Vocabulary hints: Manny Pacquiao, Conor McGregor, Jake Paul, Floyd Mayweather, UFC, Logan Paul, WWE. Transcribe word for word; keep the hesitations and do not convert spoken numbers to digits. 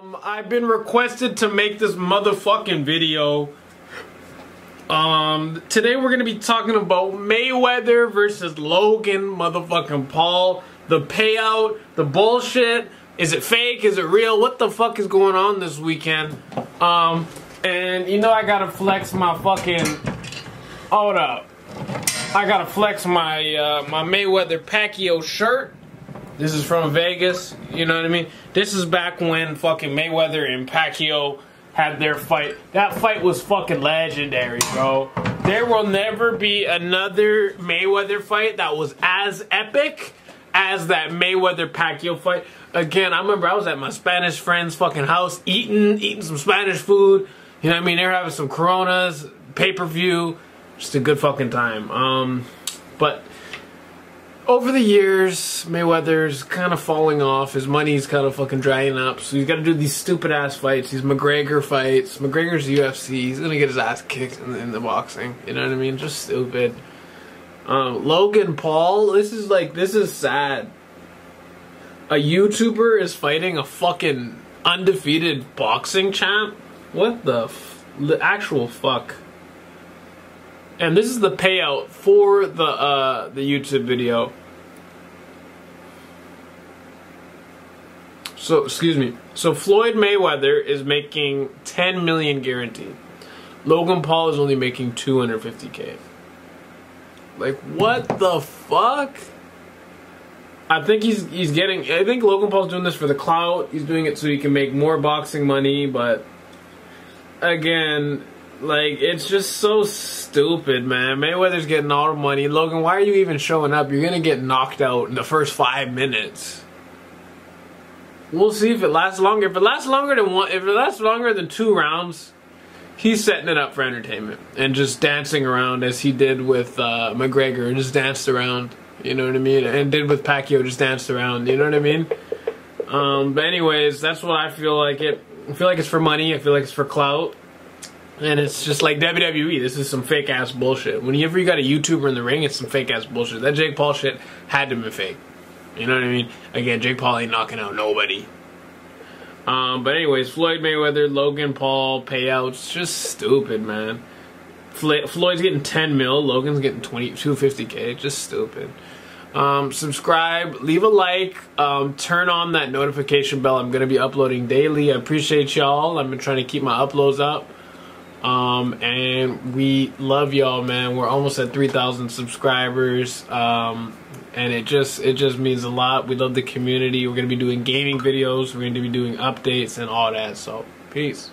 Um, I've been requested to make this motherfucking video. Um, today we're gonna be talking about Mayweather versus Logan motherfucking Paul. The payout, the bullshit. Is it fake? Is it real? What the fuck is going on this weekend? Um, and you know I gotta flex my fucking. Hold up. I gotta flex my uh, my Mayweather Pacquiao shirt. This is from Vegas, you know what I mean? This is back when fucking Mayweather and Pacquiao had their fight. That fight was fucking legendary, bro. There will never be another Mayweather fight that was as epic as that Mayweather-Pacquiao fight. Again, I remember I was at my Spanish friend's fucking house eating, eating some Spanish food. You know what I mean? They're having some Coronas, pay-per-view. Just a good fucking time. Um, but... Over the years, Mayweather's kind of falling off. His money's kind of fucking drying up. So he's got to do these stupid ass fights. These McGregor fights. McGregor's U F C. He's going to get his ass kicked in the, in the boxing. You know what I mean? Just stupid. Um, Logan Paul. This is like, this is sad. A YouTuber is fighting a fucking undefeated boxing champ? What the f- the actual fuck? And this is the payout for the uh, the YouTube video. So, excuse me. So Floyd Mayweather is making ten million dollars guaranteed. Logan Paul is only making two hundred fifty K. Like, what the fuck? I think he's he's getting. I think Logan Paul's doing this for the clout. He's doing it so he can make more boxing money. But again. Like, it's just so stupid, man. Mayweather's getting all the money. Logan, why are you even showing up? You're gonna get knocked out in the first five minutes. We'll see if it lasts longer. If it lasts longer than one, if it lasts longer than two rounds, he's setting it up for entertainment and just dancing around as he did with uh, McGregor, and just danced around. You know what I mean? And did with Pacquiao, just danced around. You know what I mean? Um, but anyways, that's what I feel like it. I feel like it's for money. I feel like it's for clout. And it's just like W W E, this is some fake-ass bullshit. Whenever you got a YouTuber in the ring, it's some fake-ass bullshit. That Jake Paul shit had to be fake. You know what I mean? Again, Jake Paul ain't knocking out nobody. Um, but anyways, Floyd Mayweather, Logan Paul, payouts, just stupid, man. Fla Floyd's getting ten mil, Logan's getting twenty, two hundred fifty K, just stupid. Um, subscribe, leave a like, um, turn on that notification bell. I'm going to be uploading daily. I appreciate y'all. I've been trying to keep my uploads up. Um, and we love y'all, man. We're almost at three thousand subscribers. Um, and it just, it just means a lot. We love the community. We're going to be doing gaming videos. We're going to be doing updates and all that. So, peace.